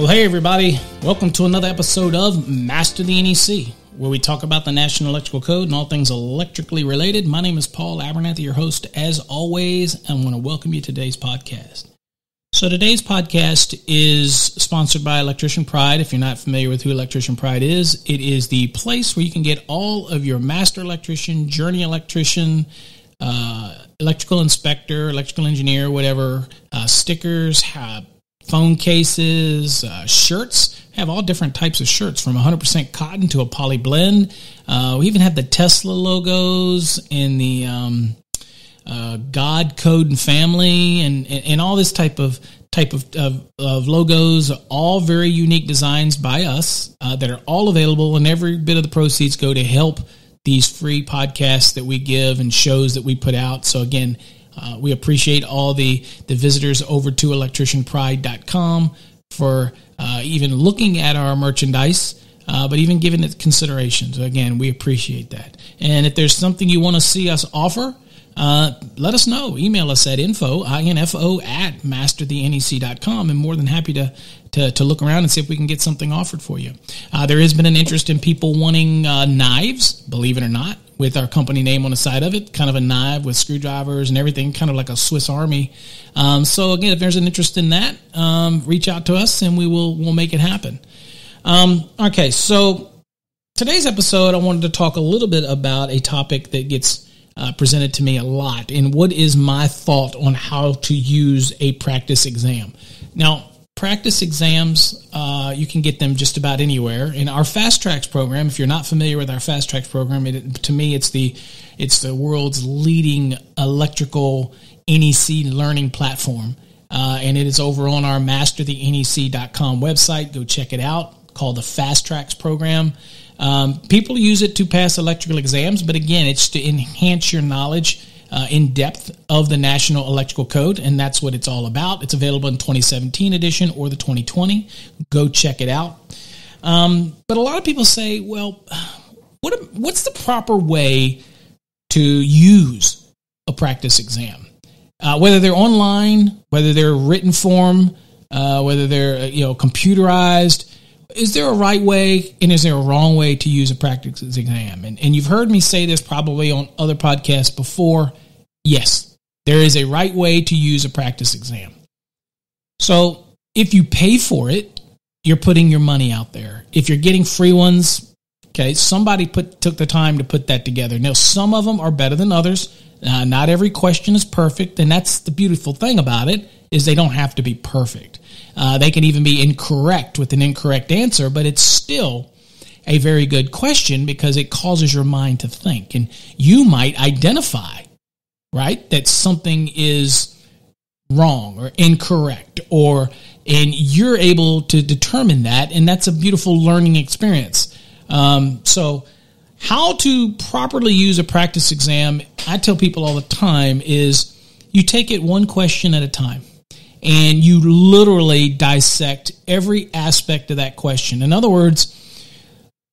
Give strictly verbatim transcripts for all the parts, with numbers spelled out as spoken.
Well, hey, everybody. Welcome to another episode of Master The N E C, where we talk about the National Electrical Code and all things electrically related. My name is Paul Abernathy, your host, as always, and I want to welcome you to today's podcast. So today's podcast is sponsored by Electrician Pride. If you're not familiar with who Electrician Pride is, it is the place where you can get all of your master electrician, journey electrician, uh, electrical inspector, electrical engineer, whatever, uh, stickers, uh, phone cases, uh, shirts. Have all different types of shirts, from one hundred percent cotton to a poly blend. Uh, we even have the Tesla logos and the um, uh, God, Code, and Family, and, and, and all this type of type of, of, of logos, all very unique designs by us uh, that are all available, and every bit of the proceeds go to help these free podcasts that we give and shows that we put out. So, again, Uh, we appreciate all the, the visitors over to electrician pride dot com for uh, even looking at our merchandise, uh, but even giving it consideration. So, again, we appreciate that. And if there's something you want to see us offer, uh, let us know. Email us at info, I N F O, at master the N E C dot com. I'm more than happy to, to, to look around and see if we can get something offered for you. Uh, there has been an interest in people wanting uh, knives, believe it or not, with our company name on the side of it, kind of a knife with screwdrivers and everything, kind of like a Swiss Army. Um, so, again, if there's an interest in that, um, reach out to us and we will we'll make it happen. Um, okay, so today's episode, I wanted to talk a little bit about a topic that gets uh, presented to me a lot, and what is my thought on how to use a practice exam. Now, practice exams, uh, you can get them just about anywhere. In our Fast Tracks program, if you're not familiar with our Fast Tracks program, it, to me, it's the it's the world's leading electrical N E C learning platform, uh, and it is over on our master the N E C dot com website. Go check it out. Called the Fast Tracks program. Um, people use it to pass electrical exams, but again, it's to enhance your knowledge Uh, in depth of the National Electrical Code, and that's what it's all about. It's available in twenty seventeen edition or the twenty twenty. Go check it out. Um, but a lot of people say, well, what what's the proper way to use a practice exam? Uh, whether they're online, whether they're written form, uh, whether they're you know computerized, is there a right way and is there a wrong way to use a practice exam? And, and you've heard me say this probably on other podcasts before. Yes, there is a right way to use a practice exam. So if you pay for it, you're putting your money out there. If you're getting free ones, okay, somebody put took the time to put that together. Now, some of them are better than others. Uh, not every question is perfect, and that's the beautiful thing about it, is they don't have to be perfect. Uh, they can even be incorrect with an incorrect answer, but it's still a very good question because it causes your mind to think. And you might identify, right, that something is wrong or incorrect, or and you're able to determine that, and that's a beautiful learning experience. Um, so how to properly use a practice exam, I tell people all the time, is you take it one question at a time. And you literally dissect every aspect of that question. In other words,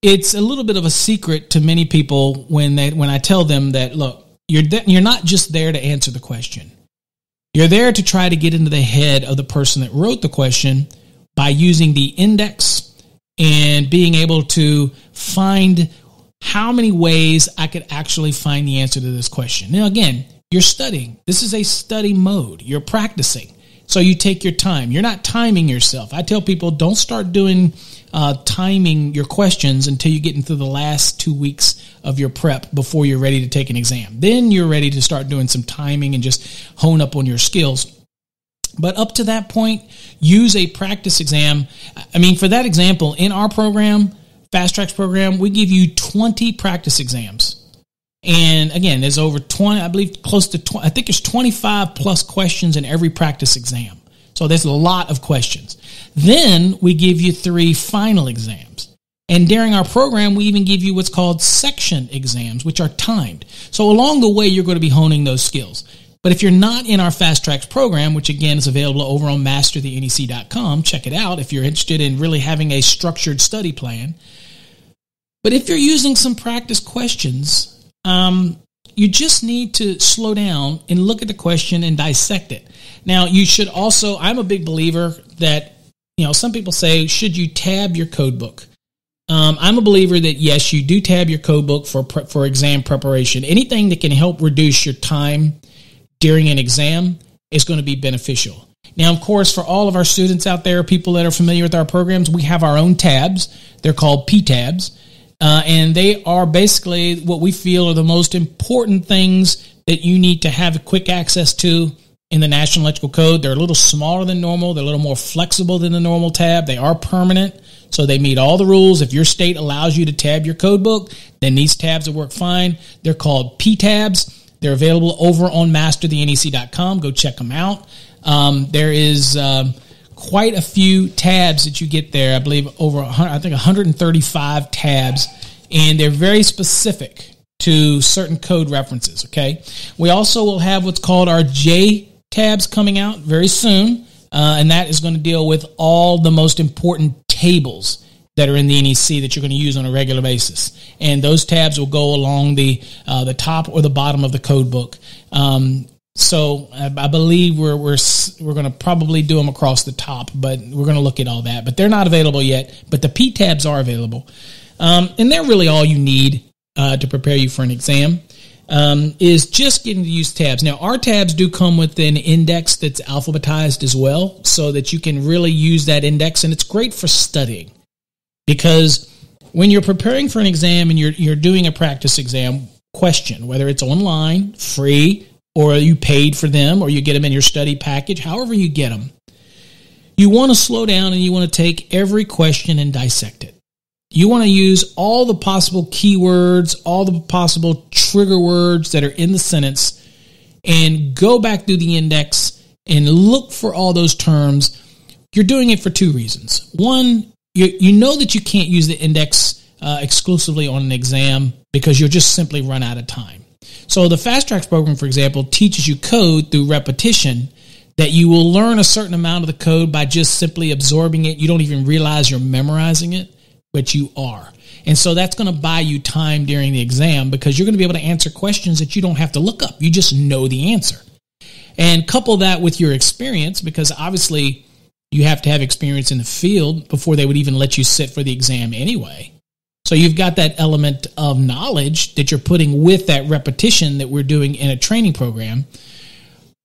it's a little bit of a secret to many people when they when I tell them that, look, you're you're not just there to answer the question. You're there to try to get into the head of the person that wrote the question by using the index and being able to find how many ways I could actually find the answer to this question. Now, again, you're studying. This is a study mode. You're practicing. So you take your time. You're not timing yourself. I tell people, don't start doing uh, timing your questions until you get into the last two weeks of your prep before you're ready to take an exam. Then you're ready to start doing some timing and just hone up on your skills. But up to that point, use a practice exam. I mean, for that example, in our program, Fast Tracks program, we give you twenty practice exams. And again, there's over twenty, I believe close to twenty, I think there's twenty-five plus questions in every practice exam. So there's a lot of questions. Then we give you three final exams. And during our program, we even give you what's called section exams, which are timed. So along the way, you're going to be honing those skills. But if you're not in our Fast Tracks program, which again is available over on master the N E C dot com, check it out if you're interested in really having a structured study plan. But if you're using some practice questions, Um, you just need to slow down and look at the question and dissect it. Now, you should also, I'm a big believer that you know, some people say, should you tab your code book? Um, I'm a believer that, yes, you do tab your code book for, for exam preparation. Anything that can help reduce your time during an exam is going to be beneficial. Now, of course, for all of our students out there, people that are familiar with our programs, we have our own tabs. They're called P-Tabs, uh, and they are basically what we feel are the most important things that you need to have quick access to in the National Electrical Code. They're a little smaller than normal. They're a little more flexible than the normal tab. They are permanent, so they meet all the rules. If your state allows you to tab your code book, then these tabs will work fine. They're called P-Tabs. They're available over on master the N E C dot com. Go check them out. Um, there is um, quite a few tabs that you get there. I believe over, I think, one hundred thirty-five tabs, and they're very specific to certain code references, okay? We also will have what's called our J tabs coming out very soon, uh, and that is going to deal with all the most important tables that are in the N E C that you're going to use on a regular basis. And those tabs will go along the uh, the top or the bottom of the code book. Um, so I, I believe we're, we're, we're going to probably do them across the top, but we're going to look at all that. But they're not available yet, but the P-Tabs are available. Um, and they're really all you need uh, to prepare you for an exam, um, is just getting to use tabs. Now, our tabs do come with an index that's alphabetized as well, so that you can really use that index, and it's great for studying. Because when you're preparing for an exam and you're you're doing a practice exam question, whether it's online, free, or you paid for them, or you get them in your study package, however you get them, you want to slow down and you want to take every question and dissect it. You want to use all the possible keywords, all the possible trigger words that are in the sentence, and go back through the index and look for all those terms. You're doing it for two reasons. One, You, you know that you can't use the index uh, exclusively on an exam because you'll just simply run out of time. So the Fast Tracks program, for example, teaches you code through repetition, that you will learn a certain amount of the code by just simply absorbing it. You don't even realize you're memorizing it, but you are. And so that's going to buy you time during the exam because you're going to be able to answer questions that you don't have to look up. You just know the answer. And couple that with your experience, because obviously you have to have experience in the field before they would even let you sit for the exam anyway. So you've got that element of knowledge that you're putting with that repetition that we're doing in a training program.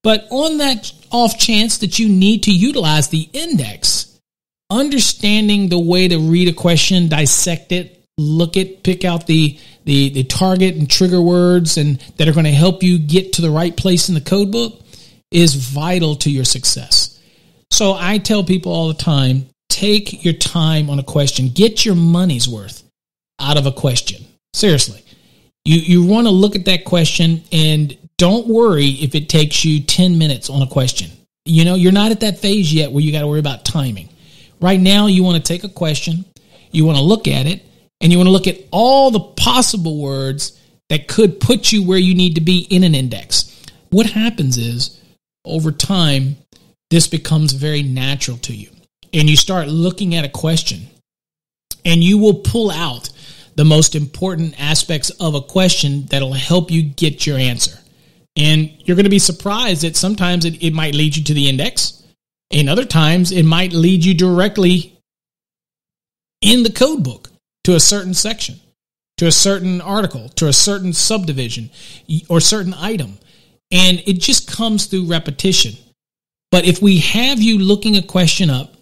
But on that off chance that you need to utilize the index, understanding the way to read a question, dissect it, look at, pick out the, the, the target and trigger words and that are going to help you get to the right place in the code book is vital to your success. So I tell people all the time, take your time on a question. Get your money's worth out of a question. Seriously. You you want to look at that question, and don't worry if it takes you ten minutes on a question. You know, you're not at that phase yet where you got to worry about timing. Right now, you want to take a question, you want to look at it, and you want to look at all the possible words that could put you where you need to be in an index. What happens is, over time, this becomes very natural to you. And you start looking at a question, and you will pull out the most important aspects of a question that'll help you get your answer. And you're going to be surprised that sometimes it, it might lead you to the index, and other times it might lead you directly in the code book to a certain section, to a certain article, to a certain subdivision, or certain item. And it just comes through repetition. But if we have you looking a question up,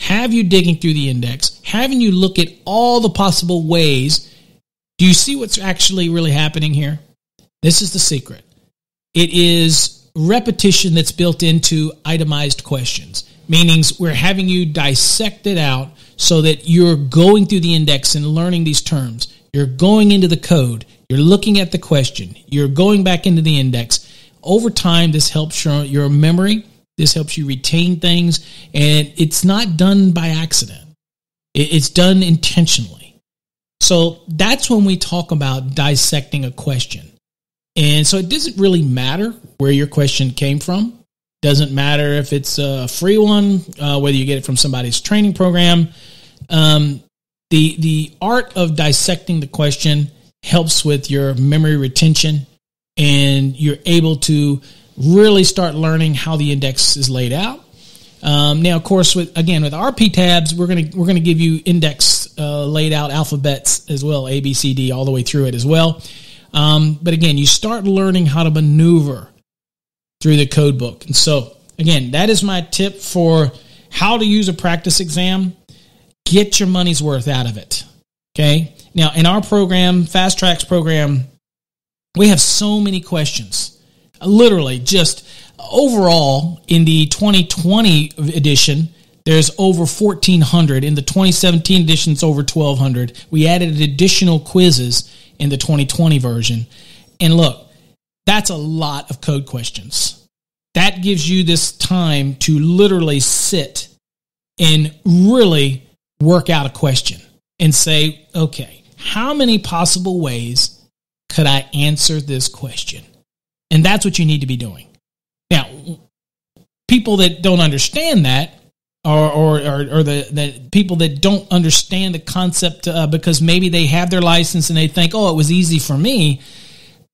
have you digging through the index, having you look at all the possible ways, do you see what's actually really happening here? This is the secret. It is repetition that's built into itemized questions, meaning we're having you dissect it out so that you're going through the index and learning these terms. You're going into the code. You're looking at the question. You're going back into the index. Over time, this helps your, your memory. This helps you retain things, and it's not done by accident. It's done intentionally. So that's when we talk about dissecting a question. And so it doesn't really matter where your question came from. Doesn't matter if it's a free one, uh, whether you get it from somebody's training program. Um, the, the art of dissecting the question helps with your memory retention, and you're able to really start learning how the index is laid out. Um, now, of course, with again with our P-Tabs, we're gonna we're gonna give you index uh, laid out alphabets as well, A, B, C, D, all the way through it as well. Um, but again, you start learning how to maneuver through the code book. And so, again, that is my tip for how to use a practice exam. Get your money's worth out of it. Okay. Now, in our program, Fast Tracks program, we have so many questions. Literally, just overall, in the twenty twenty edition, there's over fourteen hundred. In the twenty seventeen edition, it's over twelve hundred. We added additional quizzes in the twenty twenty version. And look, that's a lot of code questions. That gives you this time to literally sit and really work out a question and say, okay, how many possible ways could I answer this question? And that's what you need to be doing. Now, people that don't understand that, or or, or, or the, the people that don't understand the concept uh, because maybe they have their license and they think, oh, it was easy for me,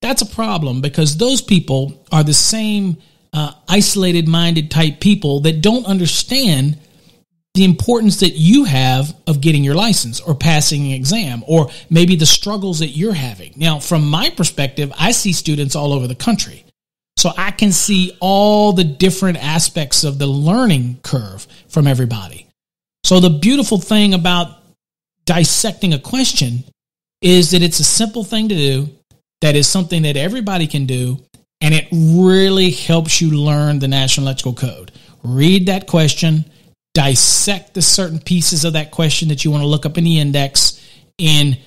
that's a problem, because those people are the same uh, isolated-minded type people that don't understand the importance that you have of getting your license or passing an exam, or maybe the struggles that you're having. Now, from my perspective, I see students all over the country. So I can see all the different aspects of the learning curve from everybody. So the beautiful thing about dissecting a question is that it's a simple thing to do, that is something that everybody can do, and it really helps you learn the National Electrical Code. Read that question, dissect the certain pieces of that question that you want to look up in the index, and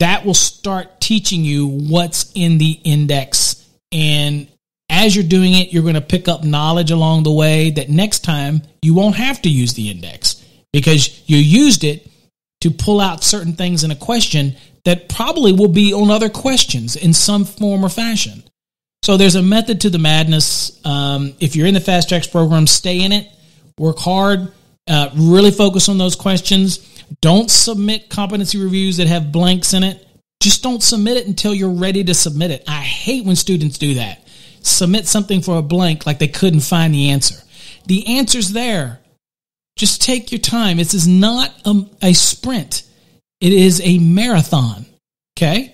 that will start teaching you what's in the index. And as you're doing it, you're going to pick up knowledge along the way that next time you won't have to use the index, because you used it to pull out certain things in a question that probably will be on other questions in some form or fashion. So there's a method to the madness. Um, if you're in the Fast Tracks program, stay in it, work hard. Uh, really focus on those questions. Don't submit competency reviews that have blanks in it. Just don't submit it until you're ready to submit it. I hate when students do that. Submit something for a blank like they couldn't find the answer. The answer's there. Just take your time. This is not a, a sprint. It is a marathon. Okay?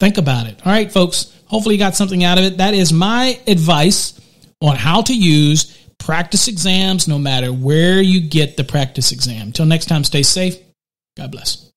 Think about it. All right, folks. Hopefully you got something out of it. That is my advice on how to use practice exams, no matter where you get the practice exam. Till next time, stay safe. God bless.